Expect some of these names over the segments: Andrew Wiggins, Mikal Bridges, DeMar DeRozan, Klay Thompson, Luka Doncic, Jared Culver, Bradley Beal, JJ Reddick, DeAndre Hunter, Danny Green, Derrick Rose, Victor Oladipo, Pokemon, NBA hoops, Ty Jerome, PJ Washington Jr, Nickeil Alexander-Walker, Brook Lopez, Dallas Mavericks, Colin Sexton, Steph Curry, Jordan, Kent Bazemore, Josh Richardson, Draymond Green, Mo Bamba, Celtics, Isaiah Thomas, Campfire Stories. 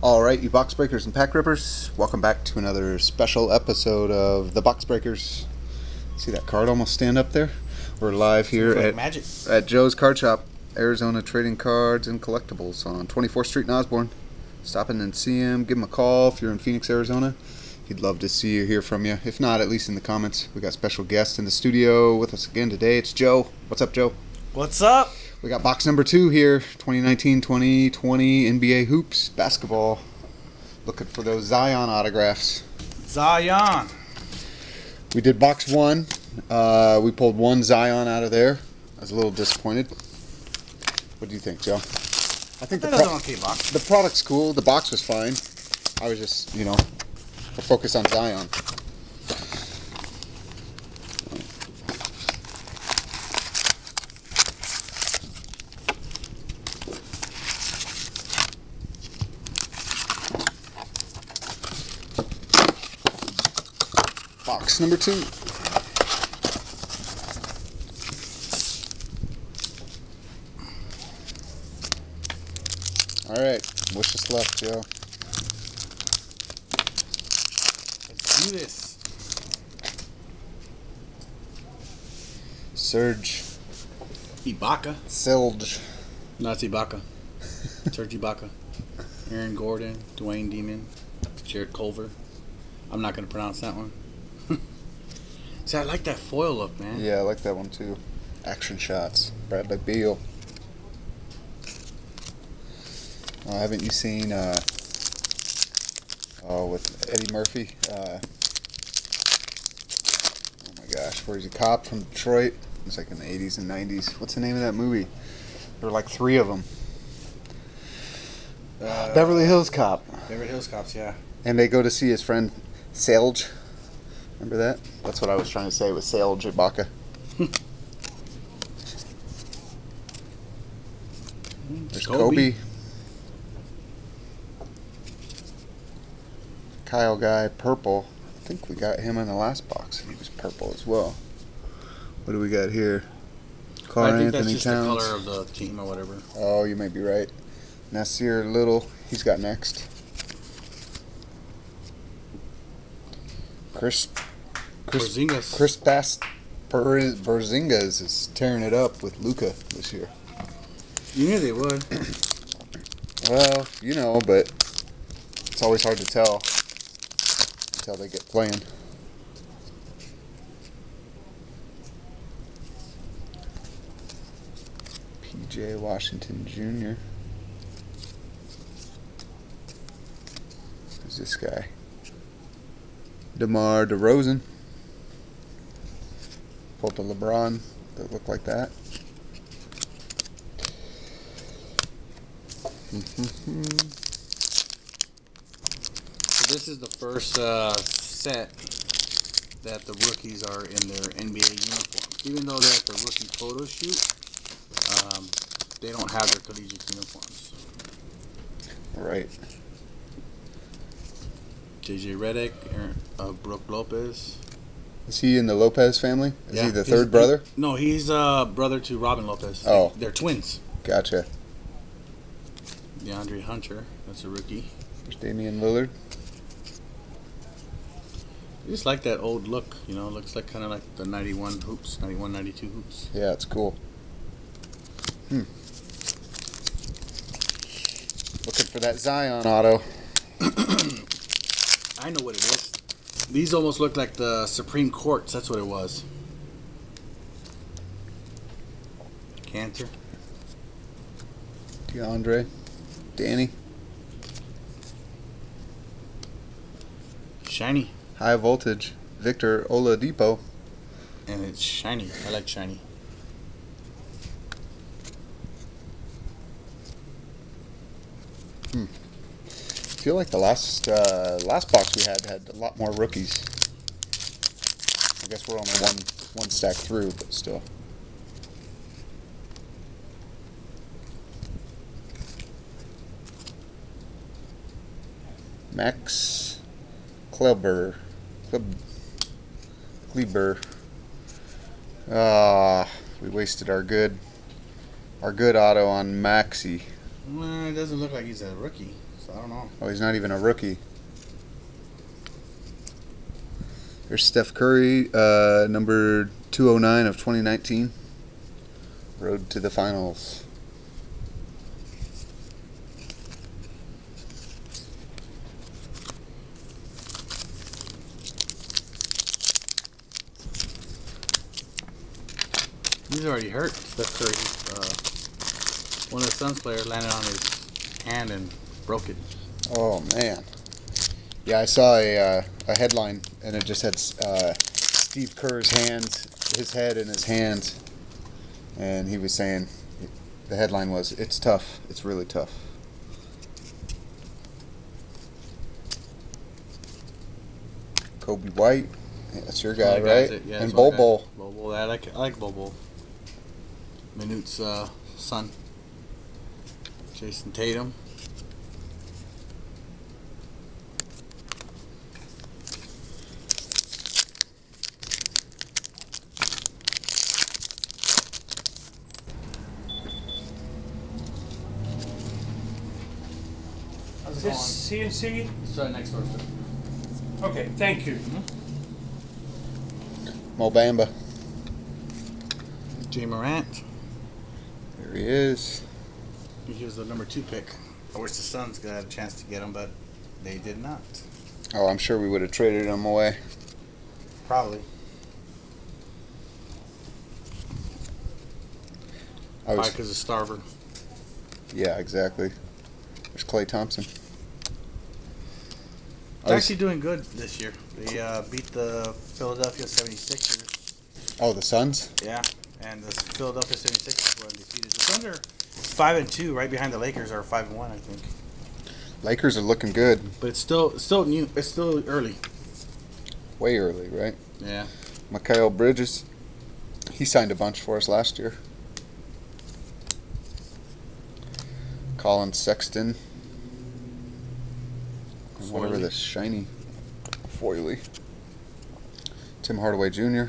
All right, you box breakers and pack rippers, welcome back to another special episode of the Box Breakers. See that card almost stand up there? We're live here at Joe's Card Shop, Arizona Trading Cards and Collectibles on 24th Street in Osborne. Stop in and see him. Give him a call if you're in Phoenix, Arizona. He'd love to see you, hear from you. If not, at least in the comments. We got special guests in the studio with us again today. It's Joe. What's up, Joe? What's up? We got box number 2 here, 2019-2020 NBA hoops, basketball. Looking for those Zion autographs. Zion. We did box 1. We pulled one Zion out of there. I was a little disappointed. What do you think, Joe? I think the product's cool. The box was fine. I was just, you know, focused on Zion. Box number 2. All right, wish us luck, Joe. Let's do this. Serge Ibaka. Silge. No, it's Ibaka. Serge Ibaka. Aaron Gordon, Dwayne Demon, Jared Culver. I'm not going to pronounce that one. See, I like that foil look, man. Yeah, I like that one too. Action shots. Bradley Beal. Haven't you seen? With Eddie Murphy. Oh my gosh, where he's a cop from Detroit. It's like in the 80s and 90s. What's the name of that movie? There were like 3 of them. Beverly Hills Cop. Beverly Hills Cops, yeah. And they go to see his friend Serge. Remember that? That's what I was trying to say with Serge Ibaka. There's Kobe. Kyle Guy, purple. I think we got him in the last box, and he was purple as well. What do we got here? Karl-Anthony Towns. I think that's just the color of the team or whatever. Oh, you may be right. Nasir Little, he's got next. Porzingis. Kristaps Porzingis is tearing it up with Luka this year. You knew they would. Well, you know, but it's always hard to tell until they get playing. PJ Washington Jr. Who's this guy? DeMar DeRozan. Pulled the LeBron that looked like that. So this is the first set that the rookies are in their NBA uniforms. Even though they're at the rookie photo shoot, they don't have their collegiate uniforms. Right. JJ Reddick, Brook Lopez. Is he in the Lopez family? Is he the third brother? No, he's brother to Robin Lopez. Oh. They're twins. Gotcha. DeAndre Hunter, that's a rookie. There's Damian Lillard. I just like that old look, you know, it looks like kind of like the 91 hoops, 91, 92 hoops. Yeah, it's cool. Looking for that Zion auto. I know what it is. These almost look like the Supreme Courts. That's what it was. Cantor. DeAndre. Danny. Shiny. High voltage. Victor Oladipo. And it's shiny. I like shiny. I feel like the last box we had a lot more rookies. I guess we're only one stack through, but still. Max Kleber. We wasted our good auto on Maxi. It doesn't look like he's a rookie, so I don't know. Oh, he's not even a rookie. There's Steph Curry, number 209 of 2019. Road to the finals. He's already hurt, Steph Curry. One of the Suns players landed on his hand and broke it. Oh, man. Yeah, I saw a headline, and it just had Steve Kerr's hands, his head in his hands. And he was saying, the headline was, "It's tough. It's really tough." Kobe White. Yeah, that's your guy, right? Yeah, and Bobo. Bobo, I like Bobo. Minute's son. Jason Tatum. How's it going? CNC? It's right next door, sir. Okay, thank you. Mo Bamba. Jay Morant. There he is. He was the number 2 pick. I wish the Suns got a chance to get him, but they did not. Oh, I'm sure we would have traded him away. Probably. Mike is a starver. Yeah, exactly. There's Klay Thompson. They're actually doing good this year. They beat the Philadelphia 76ers. Oh, the Suns? Yeah, and the Philadelphia 76ers were undefeated. The Suns are 5-2, right behind the Lakers are 5-1, I think. Lakers are looking good, but it's still new. It's still early. Way early, right? Yeah. Mikal Bridges, he signed a bunch for us last year. Colin Sexton, Foily. Whatever the shiny, Foily. Tim Hardaway Jr.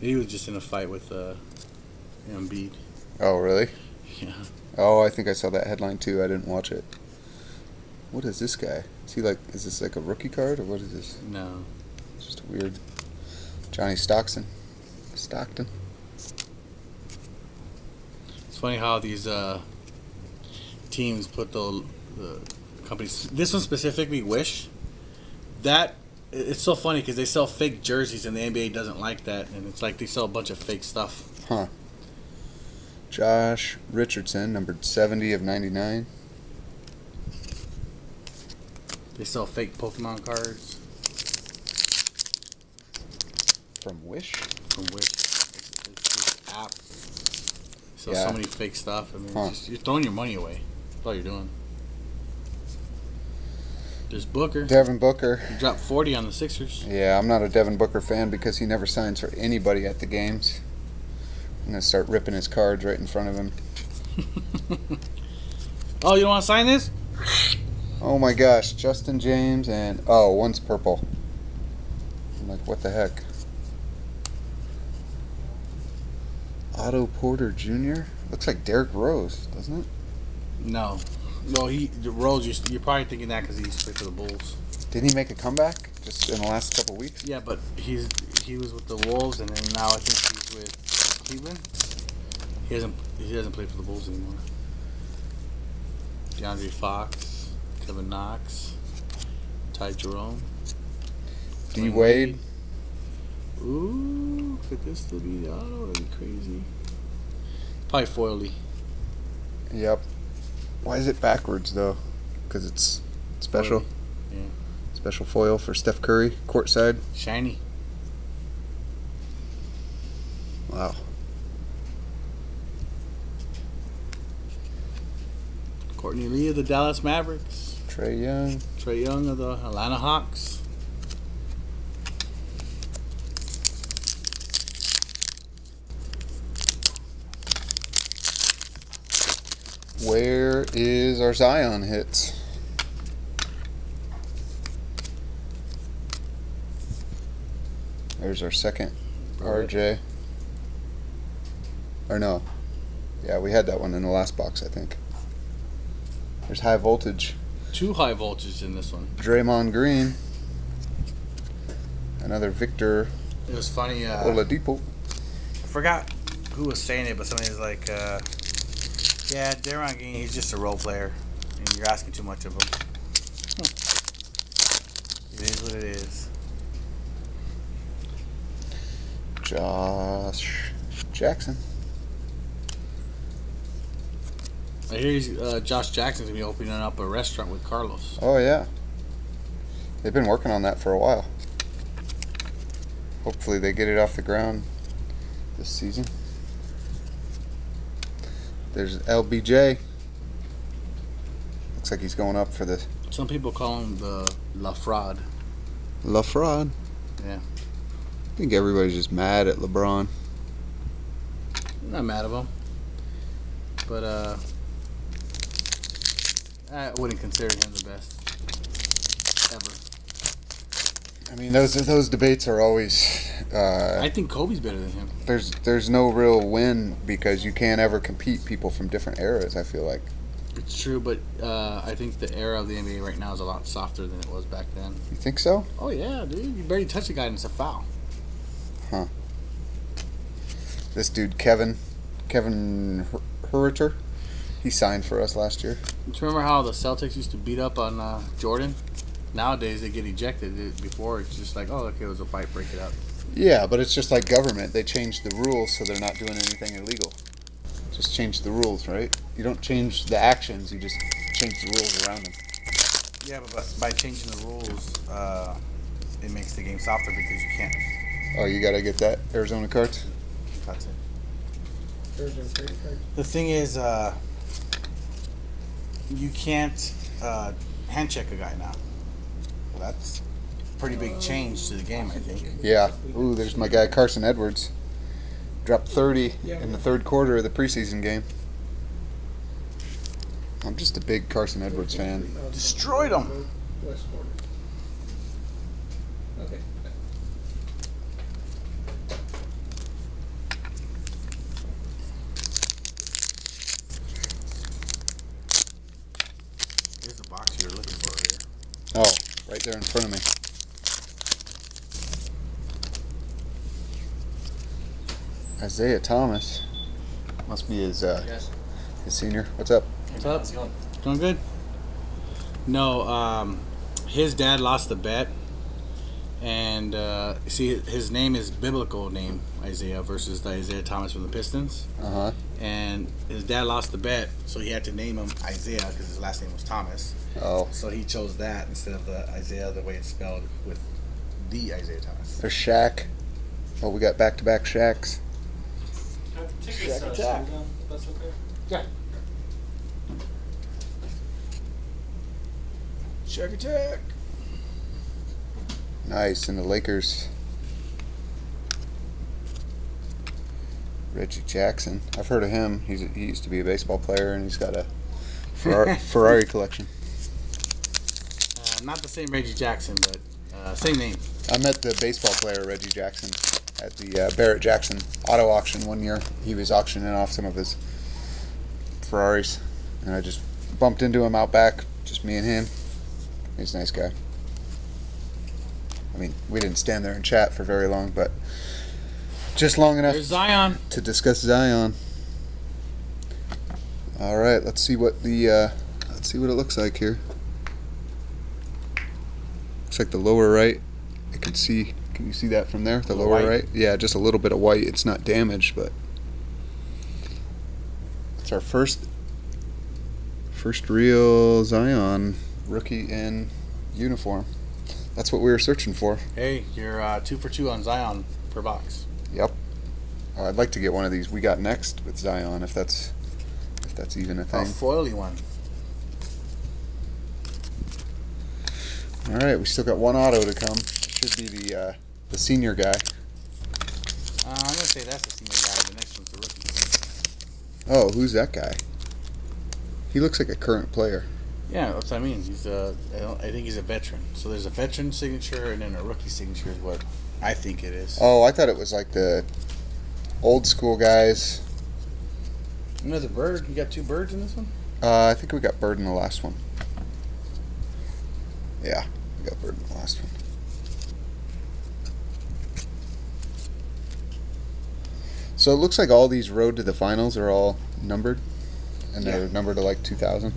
He was just in a fight with Embiid. Oh, really? Yeah. Oh, I think I saw that headline too. I didn't watch it. What is this guy? Is he like? Is this like a rookie card or what is this? No. It's just weird. Johnny Stockton. Stockton. It's funny how these teams put the companies. This one specifically, Wish. That. It's so funny because they sell fake jerseys and the NBA doesn't like that, and it's like they sell a bunch of fake stuff. Huh. Josh Richardson, numbered 70 of 99. They sell fake Pokemon cards. From Wish? From Wish. It's this app. They sell so many fake stuff. I mean, it's just, you're throwing your money away. That's all you're doing. There's Booker. Devin Booker. He dropped 40 on the Sixers. Yeah, I'm not a Devin Booker fan because he never signs for anybody at the games. I'm going to start ripping his cards right in front of him. Oh, you don't want to sign this? Oh, my gosh. Justin James and... Oh, one's purple. I'm like, what the heck? Otto Porter Jr.? Looks like Derrick Rose, doesn't it? No. Well, Rose, you're probably thinking that because he used to play for the Bulls. Didn't he make a comeback just in the last couple weeks? Yeah, but he was with the Wolves, and then now I think he's with Cleveland. He doesn't play for the Bulls anymore. DeAndre Fox, Kevin Knox, Ty Jerome, D Wade. Ooh, could this still be the auto? That'd be crazy. Probably Foily. Yep. Why is it backwards, though? Because it's special. Foil. Yeah. Special foil for Steph Curry, courtside. Shiny. Wow. Courtney Lee of the Dallas Mavericks. Trae Young. Trae Young of the Atlanta Hawks. Where is our Zion hits? There's our second RJ. Or no. Yeah, we had that one in the last box, I think. There's high voltage. Two high voltages in this one. Draymond Green. Another Victor. It was funny. Oladipo. I forgot who was saying it, but somebody was like, yeah, Draymond Green, he's just a role player. And you're asking too much of him. It is what it is. Josh Jackson. I hear he's, Josh Jackson's going to be opening up a restaurant with Carlos. Oh, yeah. They've been working on that for a while. Hopefully they get it off the ground this season. There's LBJ. Looks like he's going up for this. Some people call him the La Fraud. La Fraud? Yeah. I think everybody's just mad at LeBron. I'm not mad at him. But, I wouldn't consider him the best ever. I mean, those debates are always... I think Kobe's better than him. There's no real win because you can't ever compete people from different eras, I feel like. It's true, but I think the era of the NBA right now is a lot softer than it was back then. You think so? Oh, yeah, dude. You barely touch a guy and it's a foul. Huh. This dude, Kevin Huerter, he signed for us last year. Do you remember how the Celtics used to beat up on Jordan? Nowadays, they get ejected. Before, it's just like, oh, okay, it was a fight, break it up. Yeah, but it's just like government. They changed the rules so they're not doing anything illegal. Just change the rules, right? You don't change the actions, you just change the rules around them. Yeah, but by changing the rules, it makes the game softer because you can't. Oh, you got to get that Arizona cards? That's it. Arizona Trading Cards. The thing is, you can't hand check a guy now. Well, that's a pretty big change to the game, I think. Yeah. Ooh, there's my guy Carson Edwards. Dropped 30 in the third quarter of the preseason game. I'm just a big Carson Edwards fan. Destroyed him. Okay. Here's the box you're looking for here. Oh, right there in front of me. Isaiah Thomas. Must be his senior. What's up? What's up? How's it going? Doing good? No, his dad lost the bet. And, see, his name is biblical name, Isaiah, versus the Isaiah Thomas from the Pistons. Uh-huh. And his dad lost the bet, so he had to name him Isaiah because his last name was Thomas. Oh. So he chose that instead of the Isaiah, the way it's spelled with the Isaiah Thomas. There's Shaq. Oh, we got back-to-back Shaqs. Shaq attack. That's okay. Yeah. Shaq attack. Nice, and the Lakers. Reggie Jackson. I've heard of him. He used to be a baseball player, and he's got a Ferrari collection. Not the same Reggie Jackson, but same name. I met the baseball player Reggie Jackson at the Barrett Jackson auto auction one year. He was auctioning off some of his Ferraris, and I just bumped into him out back, just me and him. He's a nice guy. I mean, we didn't stand there and chat for very long, but just long enough Zion. To discuss Zion. All right, let's see what the let's see what it looks like here. Looks like the lower right. I can see. Can you see that from there? The lower right? Yeah, just a little bit of white. It's not damaged, but it's our first real Zion rookie in uniform. That's what we were searching for. Hey, you're 2 for 2 on Zion per box. Yep. I'd like to get one of these we got next with Zion, if that's even a thing. A foily one. All right, we still got one auto to come. Should be the senior guy. I'm gonna say that's the senior guy. The next one's the rookie. Oh, who's that guy? He looks like a current player. Yeah, that's what I mean. He's I think he's a veteran. So there's a veteran signature and then a rookie signature is what I think it is. Oh, I thought it was like the old school guys. Another bird. You got two birds in this one? I think we got bird in the last one. Yeah, we got bird in the last one. So it looks like all these Road to the Finals are all numbered, and they're numbered to like 2,000.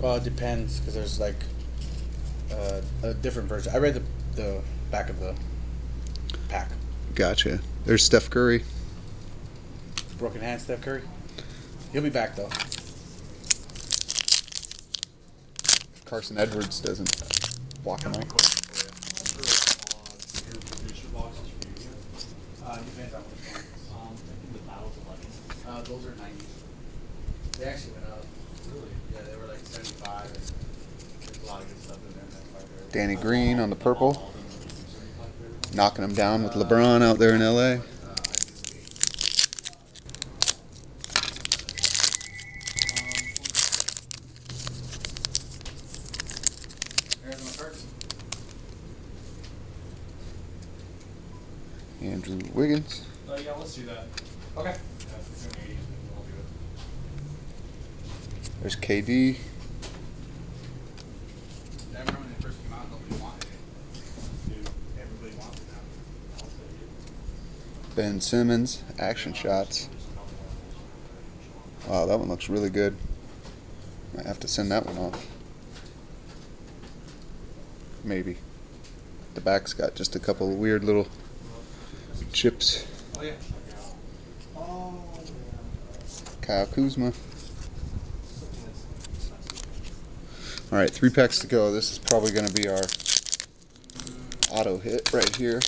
Well, it depends, because there's like a different version. I read the back of the pack. Gotcha. There's Steph Curry. Broken hand, Steph Curry. He'll be back, though. If Carson Edwards doesn't walk him out. Those are 90. They actually went up. Really? Yeah, they were like 75. There's a lot of good stuff in there. Danny Green on the purple. Knocking him down with LeBron out there in L.A. Andrew Wiggins. Yeah, let's do that. Okay. There's KD. I remember when they first came out, nobody wanted it. Everybody wants it now. Ben Simmons, action shots. Wow, that one looks really good. Might have to send that one off. Maybe. The back's got just a couple of weird little chips. Oh, yeah. Kyle Kuzma. Alright, 3 packs to go. This is probably going to be our auto hit right here.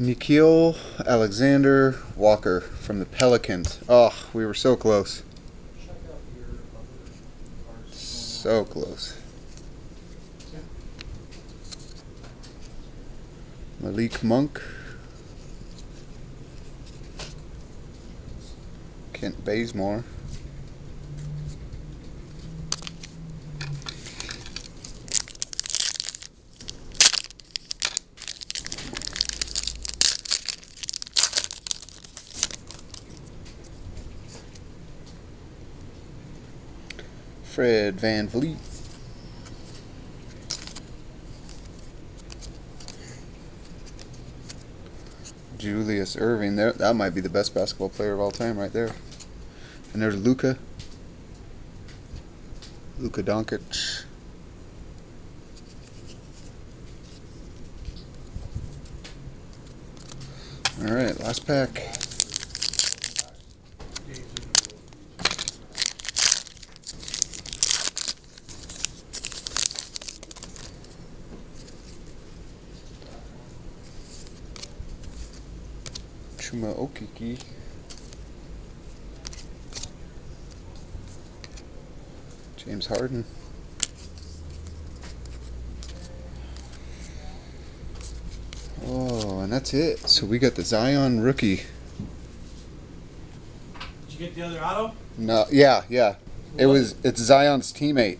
Nickeil Alexander-Walker from the Pelicans. Oh, we were so close. So close. Malik Monk, Kent Bazemore, Fred VanVleet. Julius Irving, there, that might be the best basketball player of all time right there. And there's Luka Doncic. All right, last pack. Okiki, James Harden, oh, and that's it. So we got the Zion rookie. Did you get the other auto? No, yeah. It's Zion's teammate,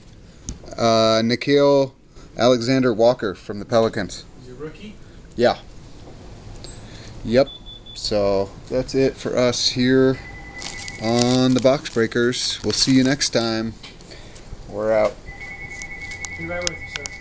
Nickeil Alexander-Walker from the Pelicans. He's a rookie? Yeah. Yep. So that's it for us here on the Box Breakers. We'll see you next time. We're out. Be right with you, sir.